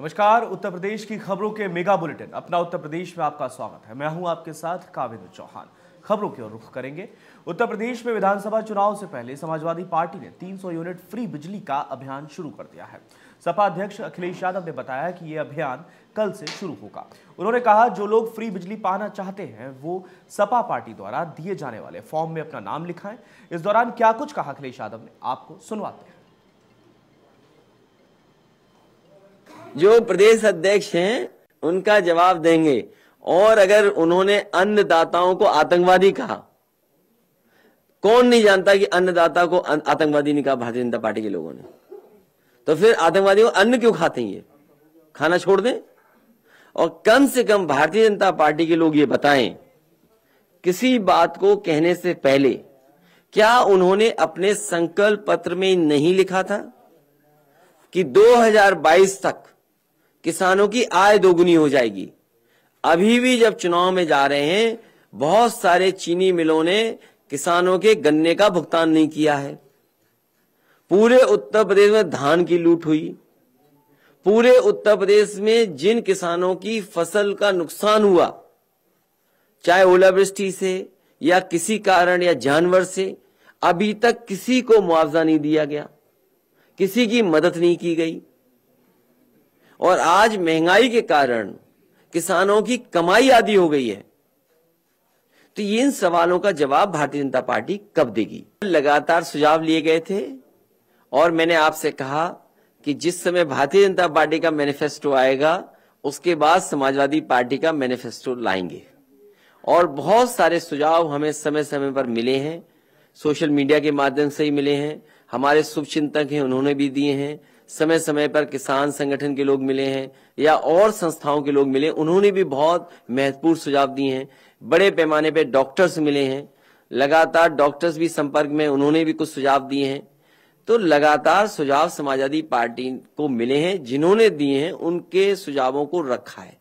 नमस्कार, उत्तर प्रदेश की खबरों के मेगा बुलेटिन अपना उत्तर प्रदेश में आपका स्वागत है। मैं हूं आपके साथ काविंद्र चौहान। खबरों की ओर रुख करेंगे। उत्तर प्रदेश में विधानसभा चुनाव से पहले समाजवादी पार्टी ने 300 यूनिट फ्री बिजली का अभियान शुरू कर दिया है। सपा अध्यक्ष अखिलेश यादव ने बताया कि यह अभियान कल से शुरू होगा। उन्होंने कहा, जो लोग फ्री बिजली पाना चाहते हैं वो सपा पार्टी द्वारा दिए जाने वाले फॉर्म में अपना नाम लिखाएं। इस दौरान क्या कुछ कहा अखिलेश यादव ने, आपको सुनवाते हैं। जो प्रदेश अध्यक्ष हैं उनका जवाब देंगे, और अगर उन्होंने अन्नदाताओं को आतंकवादी कहा, कौन नहीं जानता कि अन्नदाता को आतंकवादी नहीं कहा भारतीय जनता पार्टी के लोगों ने, तो फिर आतंकवादी को अन्न क्यों खाते हैं? ये खाना छोड़ दें। और कम से कम भारतीय जनता पार्टी के लोग ये बताएं, किसी बात को कहने से पहले क्या उन्होंने अपने संकल्प पत्र में नहीं लिखा था कि 2022 तक किसानों की आय दोगुनी हो जाएगी? अभी भी जब चुनाव में जा रहे हैं, बहुत सारे चीनी मिलों ने किसानों के गन्ने का भुगतान नहीं किया है। पूरे उत्तर प्रदेश में धान की लूट हुई। पूरे उत्तर प्रदेश में जिन किसानों की फसल का नुकसान हुआ, चाहे ओलावृष्टि से या किसी कारण या जानवर से, अभी तक किसी को मुआवजा नहीं दिया गया, किसी की मदद नहीं की गई। और आज महंगाई के कारण किसानों की कमाई आधी हो गई है। तो इन सवालों का जवाब भारतीय जनता पार्टी कब देगी? लगातार सुझाव लिए गए थे, और मैंने आपसे कहा कि जिस समय भारतीय जनता पार्टी का मैनिफेस्टो आएगा उसके बाद समाजवादी पार्टी का मैनिफेस्टो लाएंगे। और बहुत सारे सुझाव हमें समय समय पर मिले हैं, सोशल मीडिया के माध्यम से ही मिले हैं, हमारे शुभचिंतक हैं उन्होंने भी दिए हैं, समय समय पर किसान संगठन के लोग मिले हैं या और संस्थाओं के लोग मिले, उन्होंने भी बहुत महत्वपूर्ण सुझाव दिए हैं। बड़े पैमाने पर डॉक्टर्स मिले हैं, लगातार डॉक्टर्स भी संपर्क में, उन्होंने भी कुछ सुझाव दिए हैं। तो लगातार सुझाव समाजवादी पार्टी को मिले हैं, जिन्होंने दिए हैं उनके सुझावों को रखा है।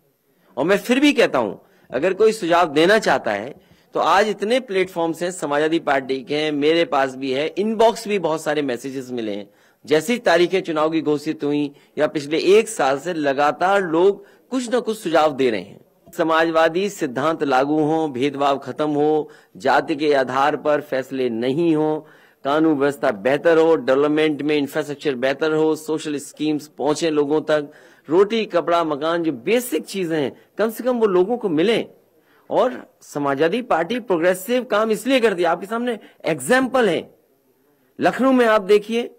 और मैं फिर भी कहता हूं, अगर कोई सुझाव देना चाहता है तो आज इतने प्लेटफॉर्म्स हैं समाजवादी पार्टी के, हैं मेरे पास भी है, इनबॉक्स भी बहुत सारे मैसेजेस मिले हैं। जैसी तारीखें चुनाव की घोषित हुई या पिछले एक साल से लगातार लोग कुछ न कुछ सुझाव दे रहे हैं। समाजवादी सिद्धांत लागू हो, भेदभाव खत्म हो, जाति के आधार पर फैसले नहीं हो, कानून व्यवस्था बेहतर हो, डेवलपमेंट में इंफ्रास्ट्रक्चर बेहतर हो, सोशल स्कीम्स पहुंचे लोगों तक, रोटी कपड़ा मकान जो बेसिक चीजें हैं कम से कम वो लोगों को मिले। और समाजवादी पार्टी प्रोग्रेसिव काम इसलिए करती है, आपके सामने एग्जाम्पल है। लखनऊ में आप देखिए,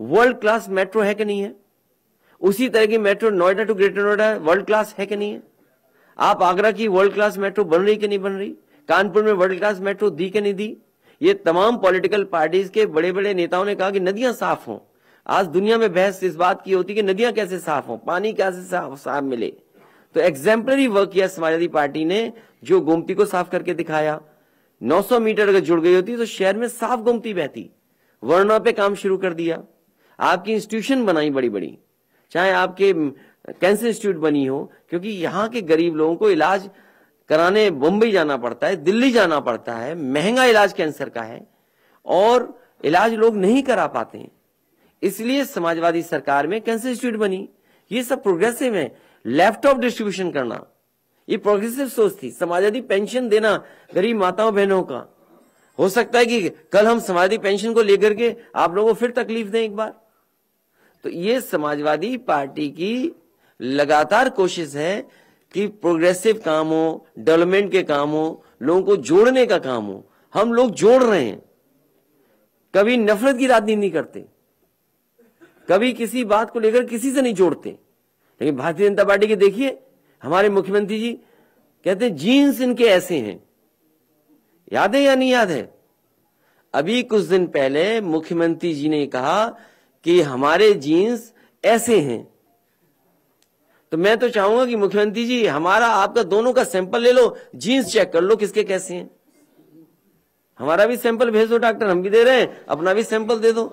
वर्ल्ड क्लास मेट्रो है कि नहीं है? उसी तरह की metro Noida to greater Noida world class है कि नहीं है? आप आगरा की वर्ल्ड क्लास मेट्रो बन रही कि नहीं बन रही? कानपुर में वर्ल्ड क्लास मेट्रो दी कि नहीं दी? ये तमाम पॉलिटिकल पार्टीज के बड़े बड़े नेताओं ने कहा कि नदियां साफ हों। आज दुनिया में बहस इस बात की होती है कि नदियां कैसे साफ हों, पानी कैसे साफ मिले। तो एग्जाम्पलरी वर्क किया समाजवादी पार्टी ने, जो गोमती को साफ करके दिखाया। 900 मीटर अगर जुड़ गई होती तो शहर में साफ गोमती बहती, वरना पे काम शुरू कर दिया। आपकी इंस्टीट्यूशन बनाई बड़ी बड़ी, चाहे आपके कैंसर इंस्टीट्यूट बनी हो, क्योंकि यहाँ के गरीब लोगों को इलाज कराने मुंबई जाना पड़ता है, दिल्ली जाना पड़ता है, महंगा इलाज कैंसर का है, और इलाज लोग नहीं करा पाते हैं। इसलिए समाजवादी सरकार में कैंसर इंस्टीट्यूट बनी। ये सब प्रोग्रेसिव है। लैपटॉप डिस्ट्रीब्यूशन करना, ये प्रोग्रेसिव सोच थी। समाजवादी पेंशन देना गरीब माताओं बहनों का, हो सकता है कि कल हम समाजवादी पेंशन को लेकर के आप लोगों को फिर तकलीफ दें एक बार। तो ये समाजवादी पार्टी की लगातार कोशिश है कि प्रोग्रेसिव काम हो, डेवलपमेंट के काम हो, लोगों को जोड़ने का काम हो। हम लोग जोड़ रहे हैं, कभी नफरत की राजनीति नहीं करते, कभी किसी बात को लेकर किसी से नहीं जोड़ते। लेकिन भारतीय जनता पार्टी के देखिए, हमारे मुख्यमंत्री जी कहते हैं जीन्स इनके ऐसे हैं, याद है या नहीं याद है? अभी कुछ दिन पहले मुख्यमंत्री जी ने कहा कि हमारे जीन्स ऐसे हैं। तो मैं तो चाहूंगा कि मुख्यमंत्री जी, हमारा आपका दोनों का सैंपल ले लो, जीन्स चेक कर लो किसके कैसे हैं, हमारा भी सैंपल भेज दो डॉक्टर, हम भी दे रहे हैं, अपना भी सैंपल दे दो।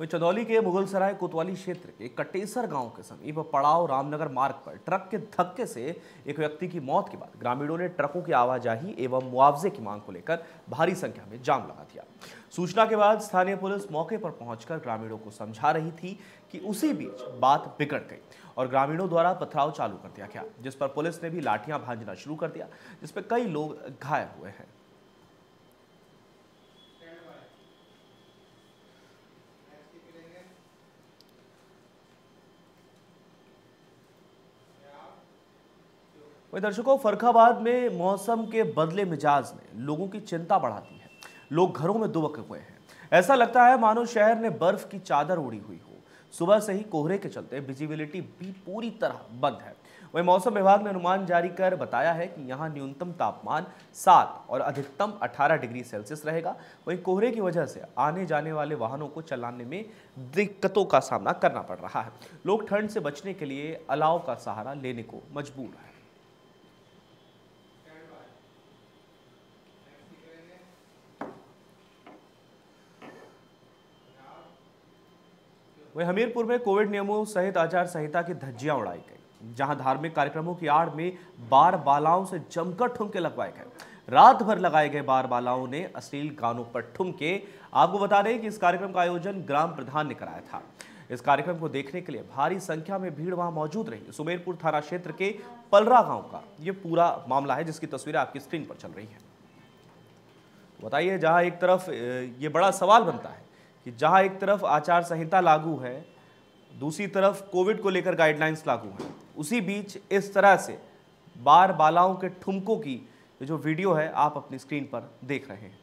वहीं चंदौली के मुगलसराय कोतवाली क्षेत्र के कटेसर गांव के समीप पड़ाव रामनगर मार्ग पर ट्रक के धक्के से एक व्यक्ति की मौत के बाद ग्रामीणों ने ट्रकों की आवाजाही एवं मुआवजे की मांग को लेकर भारी संख्या में जाम लगा दिया। सूचना के बाद स्थानीय पुलिस मौके पर पहुंचकर ग्रामीणों को समझा रही थी कि उसी बीच बात बिगड़ गई और ग्रामीणों द्वारा पथराव चालू कर दिया गया, जिस पर पुलिस ने भी लाठियां भांजना शुरू कर दिया, जिसपे कई लोग घायल हुए हैं। वहीं दर्शकों, फर्रुखाबाद में मौसम के बदले मिजाज ने लोगों की चिंता बढ़ा दी है। लोग घरों में दुबके हुए हैं, ऐसा लगता है मानो शहर ने बर्फ की चादर ओढ़ी हुई हो। सुबह से ही कोहरे के चलते विजिबिलिटी भी पूरी तरह बंद है। वहीं मौसम विभाग ने अनुमान जारी कर बताया है कि यहां न्यूनतम तापमान 7 और अधिकतम 18 डिग्री सेल्सियस रहेगा। वहीं कोहरे की वजह से आने जाने वाले वाहनों को चलाने में दिक्कतों का सामना करना पड़ रहा है। लोग ठंड से बचने के लिए अलाव का सहारा लेने को मजबूर है। वहीं हमीरपुर में कोविड नियमों सहित आचार संहिता की धज्जियां उड़ाई गई, जहां धार्मिक कार्यक्रमों की आड़ में बार बालाओं से जमकर ठुमके लगवाए गए। रात भर लगाए गए बार बालाओं ने अश्लील गानों पर ठुमके। आपको बता दें कि इस कार्यक्रम का आयोजन ग्राम प्रधान ने कराया था। इस कार्यक्रम को देखने के लिए भारी संख्या में भीड़ वहां मौजूद रही। सुमेरपुर थाना क्षेत्र के पलरा गाँव का ये पूरा मामला है, जिसकी तस्वीरें आपकी स्क्रीन पर चल रही है। बताइए, जहाँ एक तरफ ये बड़ा सवाल बनता है कि जहां एक तरफ आचार संहिता लागू है, दूसरी तरफ कोविड को लेकर गाइडलाइंस लागू हैं, उसी बीच इस तरह से बार बालाओं के ठुमकों की जो वीडियो है आप अपनी स्क्रीन पर देख रहे हैं।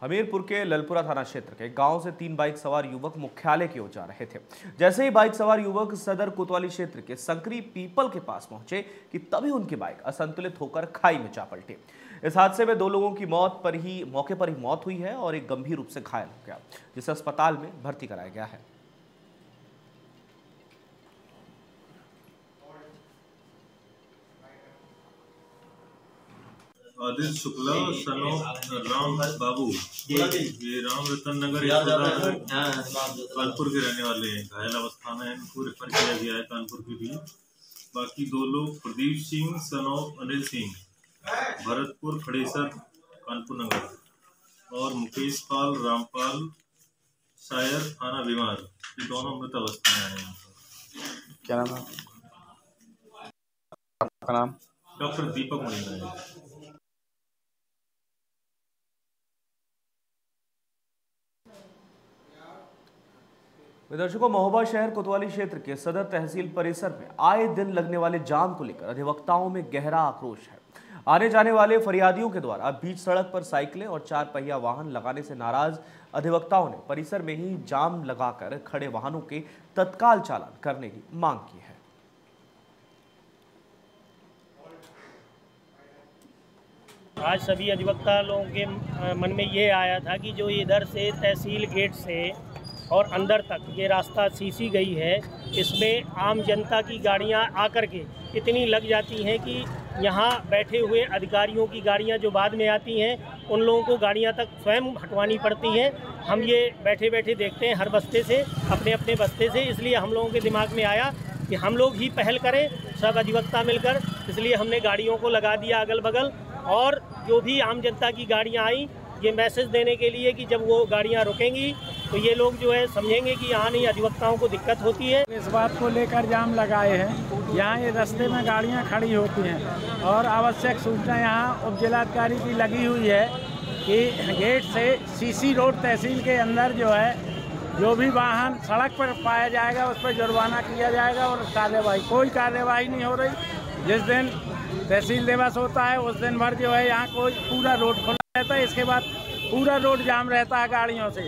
हमीरपुर के ललपुरा थाना क्षेत्र के गांव से 3 बाइक सवार युवक मुख्यालय की ओर जा रहे थे। जैसे ही बाइक सवार युवक सदर कोतवाली क्षेत्र के संकरी पीपल के पास पहुंचे कि तभी उनकी बाइक असंतुलित होकर खाई में जा पलटी। इस हादसे में 2 लोगों की मौके पर ही मौत हुई है और एक गंभीर रूप से घायल हो गया, जिसे अस्पताल में भर्ती कराया गया है। आदित्य शुक्ला राम बाबू ये राम रतन नगर कानपुर के रहने वाले हैं। घायल अवस्था में इनको रेफर किया गया है कानपुर के लिए। बाकी 2 लोग प्रदीप सिंह सनौफ अनिल सिंह भरतपुर खड़ेसर कानपुर नगर और मुकेश पाल रामपाल शायर थाना बीमार, ये दोनों मृत अवस्था में आए हैं। क्या नाम है आपका? नाम डॉक्टर दीपक महेंद्र। दर्शकों, महोबा शहर कोतवाली क्षेत्र के सदर तहसील परिसर में आए दिन लगने वाले जाम को लेकर अधिवक्ताओं में गहरा आक्रोश है। आने जाने वाले फरियादियों के द्वारा बीच सड़क पर साइकिलें और 4 पहिया वाहन लगाने से नाराज अधिवक्ताओं ने परिसर में ही जाम लगाकर खड़े वाहनों के तत्काल चालान करने की मांग की है। आज सभी अधिवक्ता लोगों के मन में ये आया था कि जो इधर से तहसील गेट से और अंदर तक ये रास्ता सीसी गई है, इसमें आम जनता की गाड़ियां आकर के इतनी लग जाती हैं कि यहाँ बैठे हुए अधिकारियों की गाड़ियां जो बाद में आती हैं उन लोगों को गाड़ियां तक स्वयं हटवानी पड़ती हैं। हम ये बैठे बैठे देखते हैं हर बस्ते से, अपने अपने बस्ते से। इसलिए हम लोगों के दिमाग में आया कि हम लोग ही पहल करें सब अधिवक्ता मिलकर, इसलिए हमने गाड़ियों को लगा दिया अगल बगल। और जो भी आम जनता की गाड़ियाँ आई, ये मैसेज देने के लिए कि जब वो गाड़ियाँ रुकेंगी तो ये लोग जो है समझेंगे कि यहाँ नहीं अधिवक्ताओं को दिक्कत होती है। इस बात को लेकर जाम लगाए हैं। यहाँ ये रास्ते में गाड़ियाँ खड़ी होती हैं और आवश्यक सूचना यहाँ उप जिलाधिकारी की लगी हुई है कि गेट से सीसी रोड तहसील के अंदर जो है जो भी वाहन सड़क पर पाया जाएगा उस पर जुर्माना किया जाएगा और कार्रवाई, कोई कार्रवाई नहीं हो रही। जिस दिन तहसील दिवस होता है उस दिन भर जो है यहाँ कोई पूरा रोड खुला रहता है, इसके बाद पूरा रोड जाम रहता है गाड़ियों से।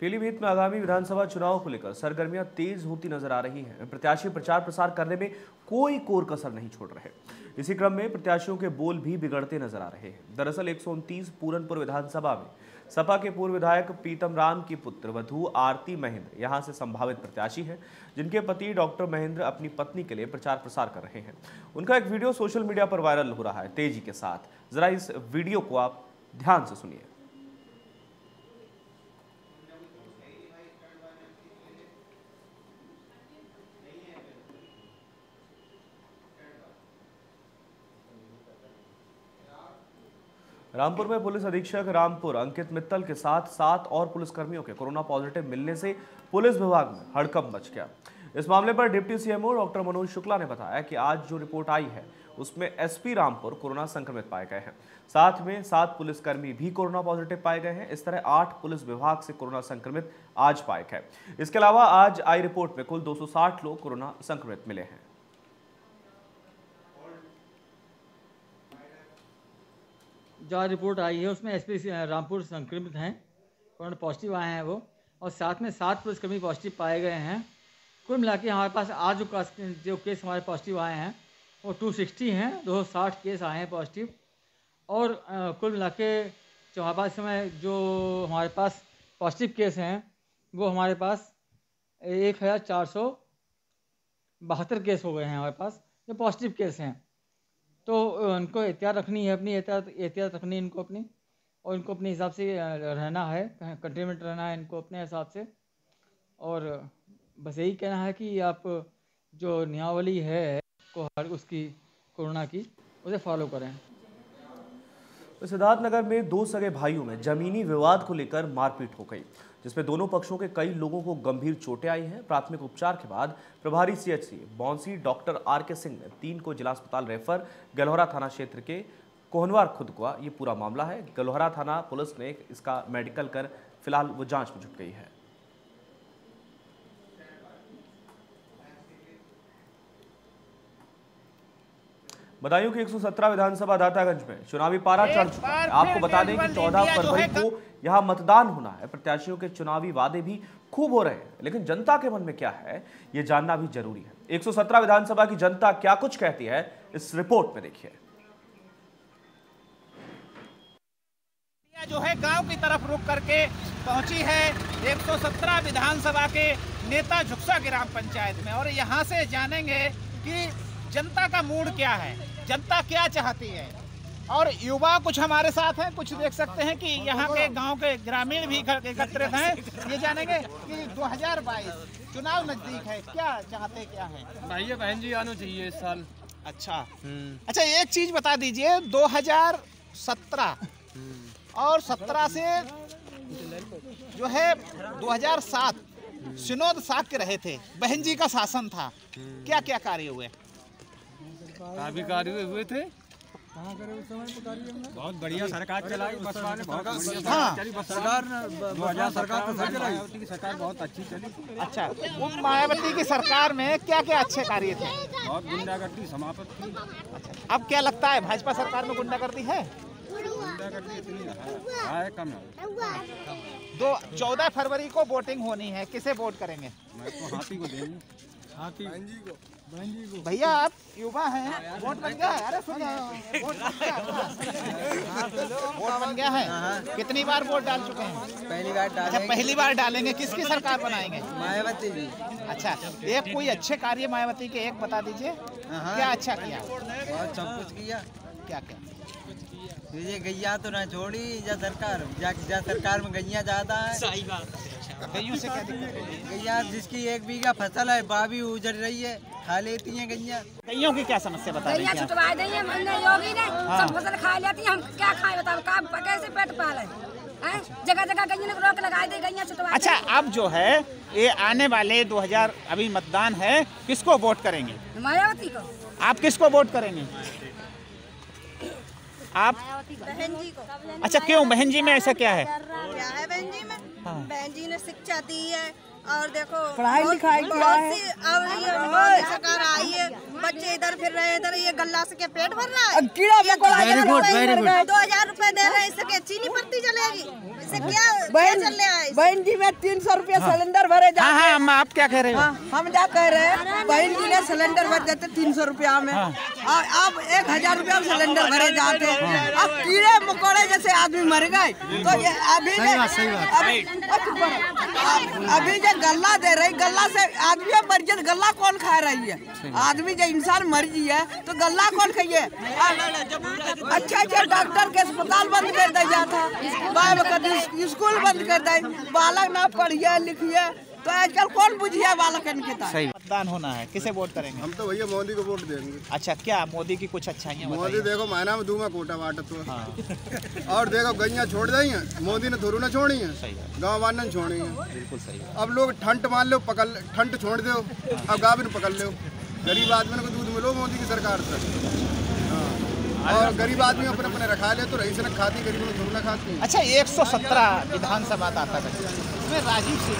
पीलीभीत में आगामी विधानसभा चुनाव को लेकर सरगर्मियां तेज होती नजर आ रही हैं। प्रत्याशी प्रचार प्रसार करने में कोई कोर कसर नहीं छोड़ रहे। इसी क्रम में प्रत्याशियों के बोल भी बिगड़ते नजर आ रहे हैं। दरअसल 129 पूरनपुर विधानसभा में सपा के पूर्व विधायक पीतम राम की पुत्र वधू आरती महेंद्र यहाँ से संभावित प्रत्याशी हैं, जिनके पति डॉक्टर महेंद्र अपनी पत्नी के लिए प्रचार प्रसार कर रहे हैं। उनका एक वीडियो सोशल मीडिया पर वायरल हो रहा है तेजी के साथ। जरा इस वीडियो को आप ध्यान से सुनिए। रामपुर में पुलिस अधीक्षक रामपुर अंकित मित्तल के साथ 7 और पुलिसकर्मियों के कोरोना पॉजिटिव मिलने से पुलिस विभाग में हड़कंप मच गया। इस मामले पर deputy CMO doctor Manoj Shukla ने बताया कि आज जो रिपोर्ट आई है उसमें एसपी रामपुर कोरोना संक्रमित पाए गए हैं, साथ में 7 पुलिसकर्मी भी कोरोना पॉजिटिव पाए गए हैं। इस तरह 8 पुलिस विभाग से कोरोना संक्रमित आज पाए गए। इसके अलावा आज आई रिपोर्ट में कुल 260 लोग कोरोना संक्रमित मिले हैं। जो रिपोर्ट आई है उसमें एसपी रामपुर संक्रमित हैं, कोरोना पॉजिटिव आए हैं वो, और साथ में 7 पुलिसकर्मी पॉजिटिव पाए गए हैं। कुल मिला के हमारे पास आज जो केस हमारे पॉजिटिव आए हैं वो 260 हैं। 260 केस आए हैं पॉजिटिव, और कुल मिला के जो हमारे पास समय जो हमारे पास पॉजिटिव केस हैं वो हमारे पास 1472 केस हो गए हैं हमारे पास जो पॉजिटिव केस हैं। तो उनको एहतियात रखनी है, अपनी एहतियात रखनी इनको अपनी, और इनको अपने हिसाब से रहना है, कंटेनमेंट रहना है इनको अपने हिसाब से। और बस यही कहना है कि आप जो नियमावली है को हर उसकी कोरोना की उसे फॉलो करें। सिद्धार्थनगर में 2 सगे भाइयों में जमीनी विवाद को लेकर मारपीट हो गई, जिसमें दोनों पक्षों के कई लोगों को गंभीर चोटें आई हैं। प्राथमिक उपचार के बाद प्रभारी सीएचसी बौंसी डॉक्टर आरके सिंह ने 3 को जिला अस्पताल रेफर। गलहौरा थाना क्षेत्र के कोहनवार खुदकुआ ये पूरा मामला है। गलहौरा थाना पुलिस ने इसका मेडिकल कर फिलहाल वो जाँच में जुट गई है। बदायूं के 117 विधानसभा दातागंज में चुनावी पारा चढ़ चुका है। आपको बता दें कि 14 फरवरी को यहां मतदान होना है। प्रत्याशियों के चुनावी वादे भी खूब हो रहे हैं, लेकिन जनता के मन में क्या है ये जानना भी जरूरी है। 117 विधानसभा की जनता क्या कुछ कहती है इस रिपोर्ट में देखिए। जो है गांव की तरफ रुक करके पहुंची है। 117 विधानसभा के नेता झुकसा ग्राम पंचायत में, और यहाँ से जानेंगे की जनता का मूड क्या है, जनता क्या चाहती है। और युवा कुछ हमारे साथ हैं, कुछ देख सकते हैं कि यहाँ के गांव के ग्रामीण भी एकत्रित हैं। ये जानेंगे कि 2022 चुनाव नजदीक है, क्या चाहते क्या है। भाई बहन जी आना चाहिए इस साल। अच्छा, एक चीज बता दीजिए, 2017 और 17 से जो है 2007 शिनोद साक्य रहे थे, बहन जी का शासन था, क्या क्या कार्य हुए। काफी कार्य हुए थे, बहुत बढ़िया सरकार चलाई। सरकार बहुत अच्छी चली। अच्छा, मायावती की सरकार में क्या क्या अच्छे कार्य थे। बहुत गुंडागर्दी समाप्त थी। अच्छा, अब क्या लगता है भाजपा सरकार में गुंडागर्दी है। गुंडागर्दी इतनी है कम है। 14 फरवरी को वोटिंग होनी है, किसे वोट करेंगे। मैं तो हाथी को देंगे। हाथी भैया आप युवा हैं, वोट बन गया है। अरे सुनिए, वोट बन गया है। कितनी बार वोट डाल चुके हैं। पहली बार डालेंगे। अच्छा, पहली बार डालेंगे। किसकी सरकार बनाएंगे। मायावती जी। अच्छा, एक कोई अच्छे कार्य मायावती के एक बता दीजिए, क्या अच्छा किया। बहुत सब कुछ किया। क्या क्या तुझे गैया तो ना छोड़ी, जा सरकार जा सरकार में गैया ज्यादा है। सही बात से क्या गैया, जिसकी 1 बीघा फसल है बाबी उजड़ रही है, खा लेती है गैया। गैयों की क्या समस्या बता रही है। गैया छुटवा दी है हमने योगी ने, सब फसल खा लेती है। हम क्या खाए बताओ, का कैसे पेट पाले। जगह जगह गैया ने रोक लगा दी, गैया छुटवा। अच्छा, अब जो है ये आने वाले 2000 अभी मतदान है, किसको वोट करेंगे। मायावती को। आप किसको वोट करेंगे आप। बहन जी को। अच्छा, क्यों बहन जी में ऐसा क्या है। क्या है बहन जी में। बहन जी ने शिक्षा दी है, और देखो पढ़ाई लिखाई किया है। अब ये सरकार आई है, बच्चे इधर फिर रहे इधर, ये गल्ला से क्या पेट भर रहा है। 2000 रुपए दे रहे, इससे चीनी पत्ती चलेगी। बहन जी में 300 रुपया सिलेंडर भरे जाते हैं। हम आप क्या कह रहे हो? हम क्या कह रहे हैं, बहन जी ने सिलेंडर भर देते 300 रुपया में, और अब 1000 रुपया में सिलेंडर भरे जाते हैं। अब कीड़े मकोड़े जैसे आदमी मर गए, तो ये अभी जो गल्ला दे रही, गल्ला से आदमी मर जाए, गल्ला कौन खा रही है? आदमी जो इंसान मर गया है तो गल्ला कौन खाइए? अच्छा, डॉक्टर के अस्पताल बंद कर दिया जाता, बाल स्कूल बंद कर दिए, बालक ना पढ़िए लिखिए, तो आजकल कौन बुझिया बालकन के साथ। मतदान होना है, किसे वोट करेंगे? हम तो भैया मोदी को वोट देंगे। अच्छा, क्या मोदी की कुछ अच्छाइयाँ? मोदी देखो महीना में दूंगा कोटा वाटा तो, हाँ। और देखो गैया छोड़ दी है मोदी ने, थोरू ना छोड़ी है, गाँव वाले ने छोड़ी है। बिल्कुल सही। अब लोग ठंड मान लो, पकड़ ठंड छोड़ दो, अब गाँव में पकड़ लो, गरीब आदमी को दूध मिलो मोदी की सरकार से, और गरीब आदमी अपने अपने रखा ले तो रईस ने खाती, गरीब में थोड़ा खाती। अच्छा, 117 विधानसभा आता है, इसमें राजीव सिंह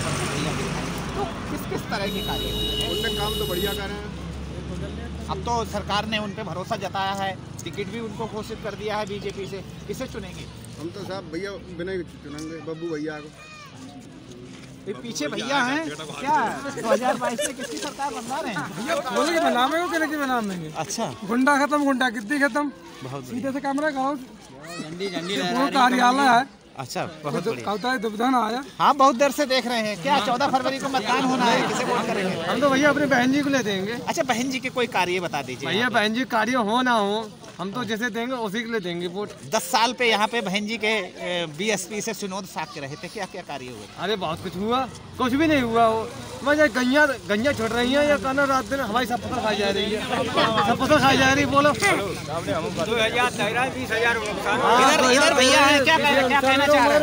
तो किस तरह की कार्य उनके काम तो बढ़िया कर रहे हैं। अब तो सरकार ने उन पर भरोसा जताया है, टिकट भी उनको घोषित कर दिया है बीजेपी से, किसे चुनेंगे? हम तो साहब भैया बिना चुनेंगे बब्बू भैया को। पीछे भैया हैं क्या? 2022 से किसकी सरकार बना रहे हैं? बोले कि बनावे को लेके बना देंगे। अच्छा, गुंडा खत्म, गुंडा कितनी खत्म, सीधे से कैमरा का कार्यालय है। अच्छा, बहुत दुविधा ना आया। हाँ, बहुत देर से देख रहे हैं। क्या 14 फरवरी को मतदान होना है, किसे वोट करेंगे? हम तो भैया अपनी बहन जी को ले देंगे। अच्छा, बहन जी के कोई कार्य बता दीजिए। भैया बहन जी कार्य हो ना हो, हम तो जैसे देंगे उसी के लिए देंगे वोट। 10 साल पे यहाँ पे बहन जी के बीएसपी से सुनोद साक्ष्य रहे थे, क्या क्या कार्य हुए? अरे बहुत कुछ हुआ, कुछ भी नहीं हुआ वो। मैं गंजा छोड़ रही है या कहना रात दिन हमारी सब फसल खाई जा रही है, सब फसल खाई जा रही है। बोलो, 20,000 भैया है, क्या कहना चाह रहे?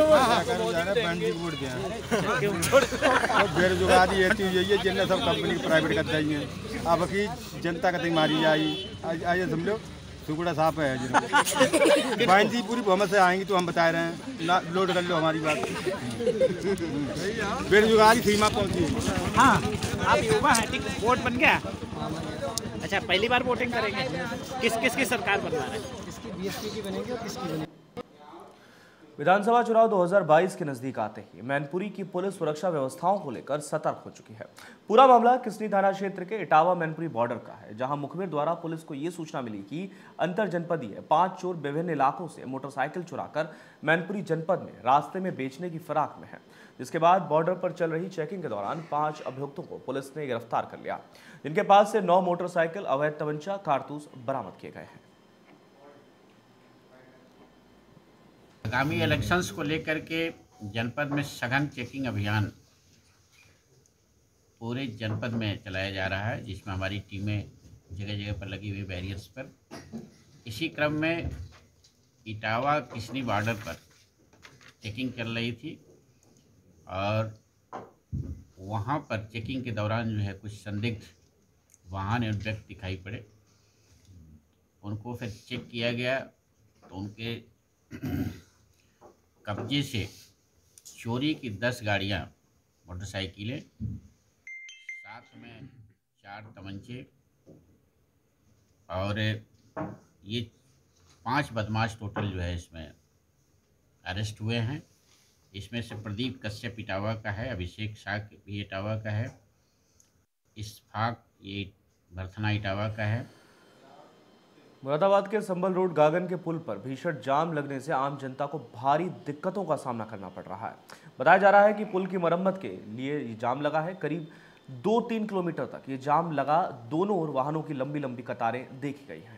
बेरोजगारी सब कंपनी प्राइवेट कर रही है, अब की जनता कतई मारी आई आइए समझो टुकड़ा साफ है जी। बहन जी पूरी बहुमत से आएंगी तो हम बता रहे हैं ना, लोड कर लो हमारी बात। बेरोजगारी सीमा पहुंची। हाँ, आप युवा हैं, वोट बन गया। अच्छा, पहली बार वोटिंग करेंगे, किस किस की सरकार बनवा रहे हैं? किसकी बीएसपी की बनेगी और किसकी बनेगी? विधानसभा चुनाव 2022 के नजदीक आते ही मैनपुरी की पुलिस सुरक्षा व्यवस्थाओं को लेकर सतर्क हो चुकी है। पूरा मामला किसनी थाना क्षेत्र के इटावा मैनपुरी बॉर्डर का है, जहां मुखबिर द्वारा पुलिस को ये सूचना मिली कि अंतर जनपदीय 5 चोर विभिन्न इलाकों से मोटरसाइकिल चुराकर मैनपुरी जनपद में रास्ते में बेचने की फिराक में है, जिसके बाद बॉर्डर पर चल रही चेकिंग के दौरान 5 अभियुक्तों को पुलिस ने गिरफ्तार कर लिया, जिनके पास से 9 मोटरसाइकिल, अवैध तमंचा, कारतूस बरामद किए गए हैं। आगामी इलेक्शंस को लेकर के जनपद में सघन चेकिंग अभियान पूरे जनपद में चलाया जा रहा है, जिसमें हमारी टीमें जगह जगह पर लगी हुई बैरियर्स पर। इसी क्रम में इटावा किशनी बॉर्डर पर चेकिंग चल रही थी, और वहां पर चेकिंग के दौरान जो है कुछ संदिग्ध वाहन एवं व्यक्ति दिखाई पड़े। उनको फिर चेक किया गया तो उनके कब्जे से चोरी की 10 गाड़ियाँ, मोटरसाइकिलें, साथ में 4 तमंचे, और ये 5 बदमाश टोटल जो है इसमें अरेस्ट हुए हैं। इसमें से प्रदीप कश्यप इटावा का है, अभिषेक शाक्य भी इटावा का है, इसफाक ये भरथना इटावा का है। मुरादाबाद के संभल रोड गागन के पुल पर भीषण जाम लगने से आम जनता को भारी दिक्कतों का सामना करना पड़ रहा है। बताया जा रहा है कि पुल की मरम्मत के लिए ये जाम लगा है। करीब 2-3 किलोमीटर तक ये जाम लगा, दोनों ओर वाहनों की लंबी लंबी कतारें देखी गई हैं।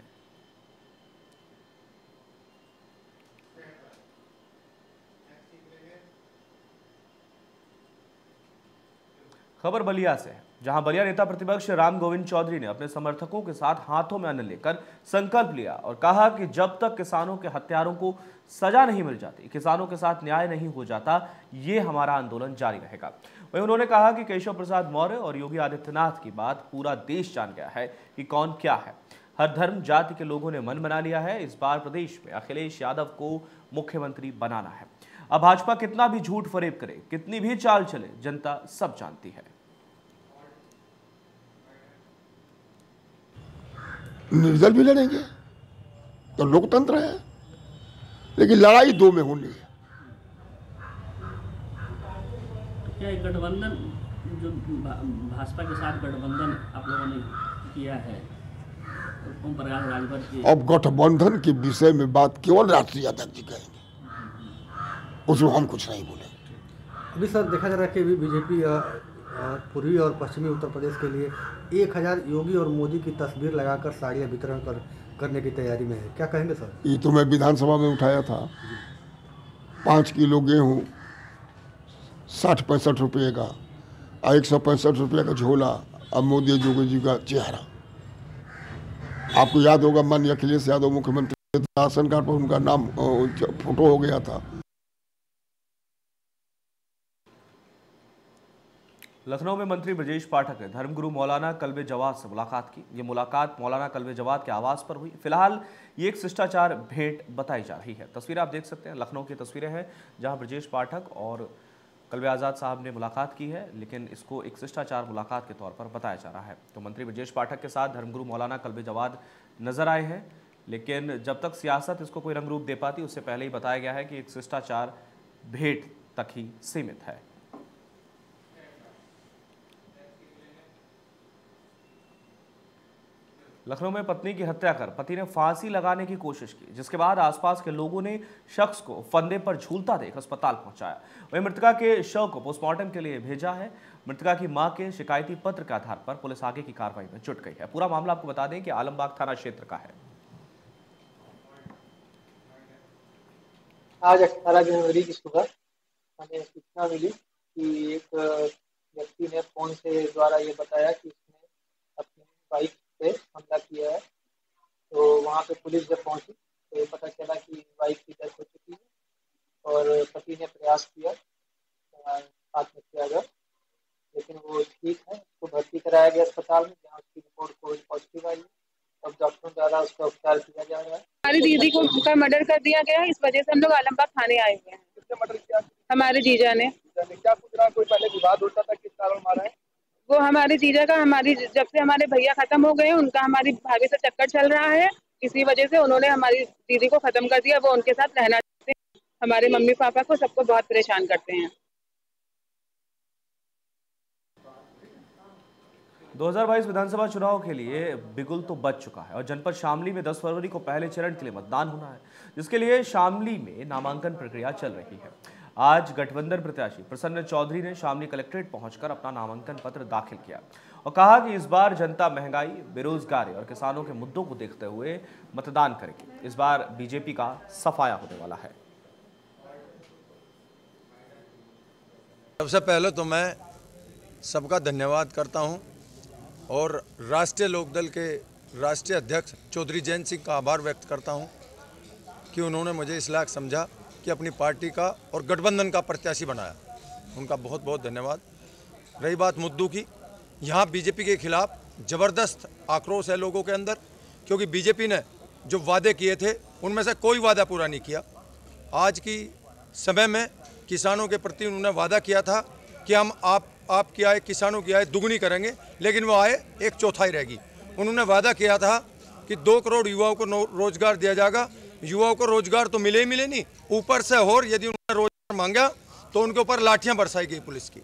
खबर बलिया से, जहां बलिया नेता प्रतिपक्ष राम गोविंद चौधरी ने अपने समर्थकों के साथ हाथों में अन्न लेकर संकल्प लिया और कहा कि जब तक किसानों के हत्यारों को सजा नहीं मिल जाती, किसानों के साथ न्याय नहीं हो जाता, ये हमारा आंदोलन जारी रहेगा। वहीं उन्होंने कहा कि केशव प्रसाद मौर्य और योगी आदित्यनाथ की बात पूरा देश जान गया है कि कौन क्या है। हर धर्म जाति के लोगों ने मन बना लिया है, इस बार प्रदेश में अखिलेश यादव को मुख्यमंत्री बनाना है। अब भाजपा कितना भी झूठ फरेब करे, कितनी भी चाल चले, जनता सब जानती है। निर्दल भी लड़ेंगे तो लोकतंत्र है, लेकिन लड़ाई दो में होनी है। क्या गठबंधन जो भाजपा के साथ गठबंधन आप लोगों ने किया है ओम प्रकाश राजभर की, अब गठबंधन के विषय में बात केवल राष्ट्रीय अध्यक्ष जी कहेंगे, उसमें हम कुछ नहीं बोले। अभी सर देखा जा रहा है कि अभी बीजेपी पूर्वी और पश्चिमी उत्तर प्रदेश के लिए 1000 योगी और मोदी की तस्वीर लगाकर साड़ियाँ वितरण करने की तैयारी में है, क्या कहेंगे सर? ये तो मैं विधानसभा में उठाया था, 5 किलो गेहूँ 60-65 रुपये का और 165 रुपये का झोला और मोदी जोगी जी का चेहरा। आपको याद होगा माननीय अखिलेश यादव मुख्यमंत्री राशन कार्ड पर उनका नाम फोटो हो गया था। लखनऊ में मंत्री ब्रजेश पाठक ने धर्मगुरु मौलाना कल्बे जवाद से मुलाकात की। ये मुलाकात मौलाना कल्बे जवाद के आवास पर हुई। फिलहाल ये एक शिष्टाचार भेंट बताई जा रही है। तस्वीरें आप देख सकते हैं, लखनऊ की तस्वीरें हैं जहां ब्रजेश पाठक और कल्बे आज़ाद साहब ने मुलाकात की है, लेकिन इसको एक शिष्टाचार मुलाकात के तौर पर बताया जा रहा है। तो मंत्री ब्रजेश पाठक के साथ धर्मगुरु मौलाना कल्बे जवाद नजर आए हैं, लेकिन जब तक सियासत इसको कोई रंग रूप दे पाती उससे पहले ही बताया गया है कि एक शिष्टाचार भेंट तक ही सीमित है। लखनऊ में पत्नी की हत्या कर पति ने फांसी लगाने की कोशिश की, जिसके बाद आसपास के लोगों ने शख्स को फंदे पर झूलता देख अस्पताल पहुंचाया। वहीं मृतका के शव को पोस्टमार्टम के लिए भेजा है। मृतका की मां के शिकायती पत्र के आधार पर पुलिस आगे की कार्रवाई में जुट गई है। पूरा मामला आपको बता दें कि आलमबाग थाना क्षेत्र का है। आज 18 जनवरी की सुबह हमें सूचना मिली कि एक व्यक्ति ने फोन से द्वारा ये बताया कि उसने अपनी बाइक पे हमला किया है। तो वहाँ पे पुलिस जब पहुँची तो पता चला कि वाइफ की डेथ हो चुकी है और पति ने प्रयास किया आत्महत्या का, लेकिन वो ठीक है, उसको भर्ती कराया गया अस्पताल में जहाँ उसकी रिपोर्ट कोविड पॉजिटिव आई है। अब डॉक्टरों द्वारा उसका उपचार किया जा रहा है। हमारी दीदी को उनका मर्डर कर दिया गया है, इस वजह से हम लोग आलमबाग थाने आए हुए हैं। किसने मर्डर किया? हमारे जीजा ने। क्या पूछ रहा? कोई पहले विवाद होता था, किस कारण मारा है? वो हमारे जीजा का, हमारी जब से हमारे भैया खत्म हो गए उनका हमारी भाभी से चक्कर चल रहा है, इसी वजह से उन्होंने हमारी दीदी को खत्म कर दिया। वो उनके साथ रहना चाहते हैं, हमारे मम्मी पापा को सबको बहुत परेशान करते हैं। 2022 विधानसभा चुनाव के लिए बिगुल तो बच चुका है और जनपद शामली में 10 फरवरी को पहले चरण के लिए मतदान होना है, जिसके लिए शामली में नामांकन प्रक्रिया चल रही है। आज गठबंधन प्रत्याशी प्रसन्न चौधरी ने शामली कलेक्ट्रेट पहुंचकर अपना नामांकन पत्र दाखिल किया और कहा कि इस बार जनता महंगाई, बेरोजगारी और किसानों के मुद्दों को देखते हुए मतदान करेगी। इस बार बीजेपी का सफाया होने वाला है। सबसे पहले तो मैं सबका धन्यवाद करता हूं और राष्ट्रीय लोकदल के राष्ट्रीय अध्यक्ष चौधरी जयंत सिंह का आभार व्यक्त करता हूँ कि उन्होंने मुझे इस लायक समझा कि अपनी पार्टी का और गठबंधन का प्रत्याशी बनाया। उनका बहुत बहुत धन्यवाद। रही बात मुद्दों की, यहाँ बीजेपी के खिलाफ ज़बरदस्त आक्रोश है लोगों के अंदर, क्योंकि बीजेपी ने जो वादे किए थे उनमें से कोई वादा पूरा नहीं किया। आज की समय में किसानों के प्रति उन्होंने वादा किया था कि हम आपकी आय, किसानों की आय दुगुनी करेंगे, लेकिन वो आय 1/4 रहेगी। उन्होंने वादा किया था कि 2 करोड़ युवाओं को रोजगार दिया जाएगा। युवाओं को रोजगार तो मिले ही मिले नहीं, ऊपर से और यदि उन्होंने रोजगार मांगा तो उनके ऊपर लाठियां बरसाई गई पुलिस की।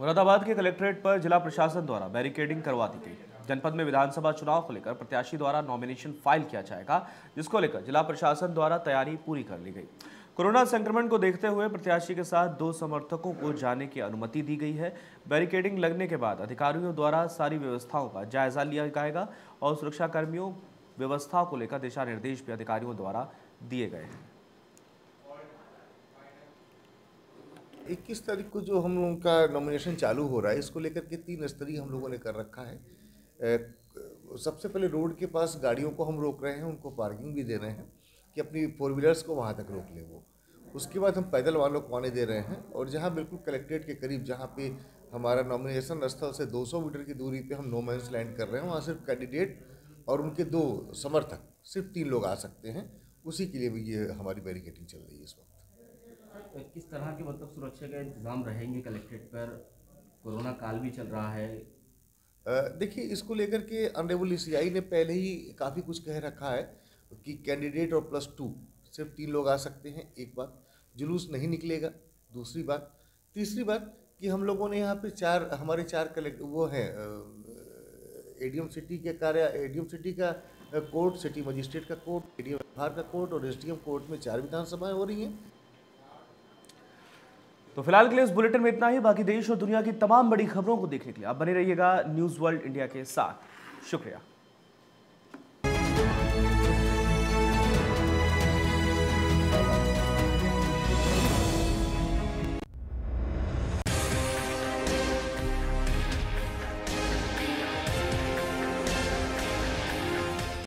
मुरादाबाद के कलेक्ट्रेट पर जिला प्रशासन द्वारा बैरिकेडिंग करवा दी गई। जनपद में विधानसभा चुनाव को लेकर प्रत्याशी द्वारा नॉमिनेशन फाइल किया जाएगा, जिसको लेकर जिला प्रशासन द्वारा तैयारी पूरी कर ली गई। कोरोना संक्रमण को देखते हुए प्रत्याशी के साथ 2 समर्थकों को जाने की अनुमति दी गई है। बैरिकेडिंग लगने के बाद अधिकारियों द्वारा सारी व्यवस्थाओं का जायजा लिया जाएगा और सुरक्षाकर्मियों व्यवस्था को लेकर दिशा निर्देश भी अधिकारियों द्वारा दिए गए हैं। 21 तारीख को जो हम लोगों का नॉमिनेशन चालू हो रहा है, इसको लेकर के 3 स्तरीय हम लोगों ने कर रखा है। सबसे पहले रोड के पास गाड़ियों को हम रोक रहे हैं, उनको पार्किंग भी दे रहे हैं कि अपनी 4 व्हीलर्स को वहाँ तक रोक ले वो। उसके बाद हम पैदल वालों को आने दे रहे हैं और जहाँ बिल्कुल कलेक्ट्रेट के करीब जहाँ पे हमारा नॉमिनेशन स्थल से 200 मीटर की दूरी पर हम नोमैंस लैंड कर रहे हैं, वहाँ सिर्फ कैंडिडेट और उनके 2 समर्थक, सिर्फ 3 लोग आ सकते हैं। उसी के लिए भी ये हमारी बैरिकेडिंग चल रही है इस वक्त। किस तरह के मतलब सुरक्षा का इंतजाम रहेंगे कलेक्ट्रेट पर? कोरोना काल भी चल रहा है। देखिए, इसको लेकर के ऑनरेबल ECI ने पहले ही काफ़ी कुछ कह रखा है कि कैंडिडेट और +2 सिर्फ 3 लोग आ सकते हैं एक बार, जुलूस नहीं निकलेगा, दूसरी बात। तीसरी बात कि हम लोगों ने यहाँ पे हमारे चार कलेक्टर वो हैं, एडीएम सिटी के कार्य, एडीएम सिटी का कोर्ट, सिटी मजिस्ट्रेट का कोर्ट, एडीएम बिहार का कोर्ट और एसडीएम कोर्ट में 4 विधानसभाएं हो रही हैं। तो फिलहाल के लिए इस बुलेटिन में इतना ही। बाकी देश और दुनिया की तमाम बड़ी खबरों को देखने के लिए आप बने रहिएगा न्यूज़ वर्ल्ड इंडिया के साथ। शुक्रिया।